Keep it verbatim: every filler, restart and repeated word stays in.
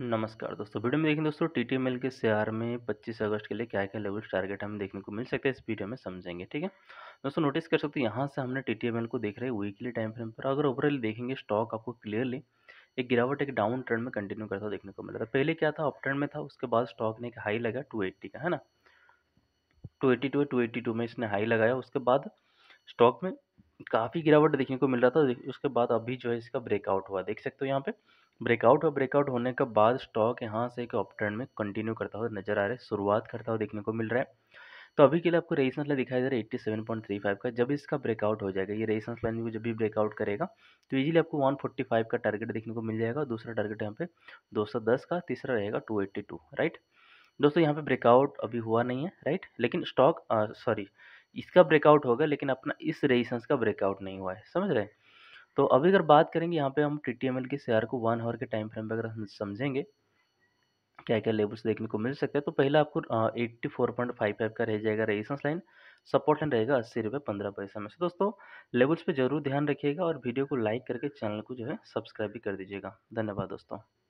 नमस्कार दोस्तों, वीडियो में देखें दोस्तों टीटीएमएल के सीआर में पच्चीस अगस्त के लिए क्या क्या लेवरेज टारगेट हमें देखने को मिल सकता है, इस वीडियो में समझेंगे। ठीक है दोस्तों, नोटिस कर सकते हो यहाँ से हमने टीटीएमएल को देख रहे हैं वीकली टाइम फ्रेम पर। अगर ओवरऑल देखेंगे स्टॉक आपको क्लियरली एक गिरावट एक डाउन ट्रेंड में कंटिन्यू करता देखने को मिल रहा है। पहले क्या था, अप ट्रेंड में था, उसके बाद स्टॉक ने एक हाई लगा टू एट्टी का, है ना, two eighty two two eighty two में इसने हाई लगाया। उसके बाद स्टॉक में काफ़ी गिरावट देखने को मिल रहा था। उसके बाद अभी जो है इसका ब्रेकआउट हुआ, देख सकते हो यहाँ पे ब्रेकआउट हुआ। ब्रेकआउट होने के बाद स्टॉक यहाँ से एक अपटर्न में कंटिन्यू करता हुआ नजर आ रहा है, शुरुआत करता हुआ देखने को मिल रहा है। तो अभी के लिए आपको रेजिस्टेंस लाइन दिखाई दे रहा है सत्तासी पॉइंट तीन पाँच का। जब इसका ब्रेकआउट हो जाएगा, ये रेजिस्टेंस लाइन को जब भी ब्रेकआउट करेगा तो इजीली आपको एक सौ पैंतालीस का टारगेट देखने को मिल जाएगा। दूसरा टारगेट यहाँ पे दो सौ दस का, तीसरा रहेगा दो सौ बयासी। राइट दोस्तों, यहाँ पे ब्रेकआउट अभी हुआ नहीं है, राइट, लेकिन स्टॉक सॉरी इसका ब्रेकआउट होगा, लेकिन अपना इस रेजिस्टेंस का ब्रेकआउट नहीं हुआ है, समझ रहे हैं। तो अभी अगर बात करेंगे यहाँ पे हम टीटीएमएल के शेयर को वन आवर के टाइम फ्रेम पर अगर समझेंगे क्या क्या लेवल्स देखने को मिल सकता है, तो पहला आपको चौरासी पॉइंट पाँच पाँच का रह जाएगा रेजिस्टेंस लाइन, सपोर्ट लाइन रहेगा अस्सी रुपये पंद्रह पैसा में से। दोस्तों लेवल्स पे जरूर ध्यान रखिएगा और वीडियो को लाइक करके चैनल को जो है सब्सक्राइब भी कर दीजिएगा। धन्यवाद दोस्तों।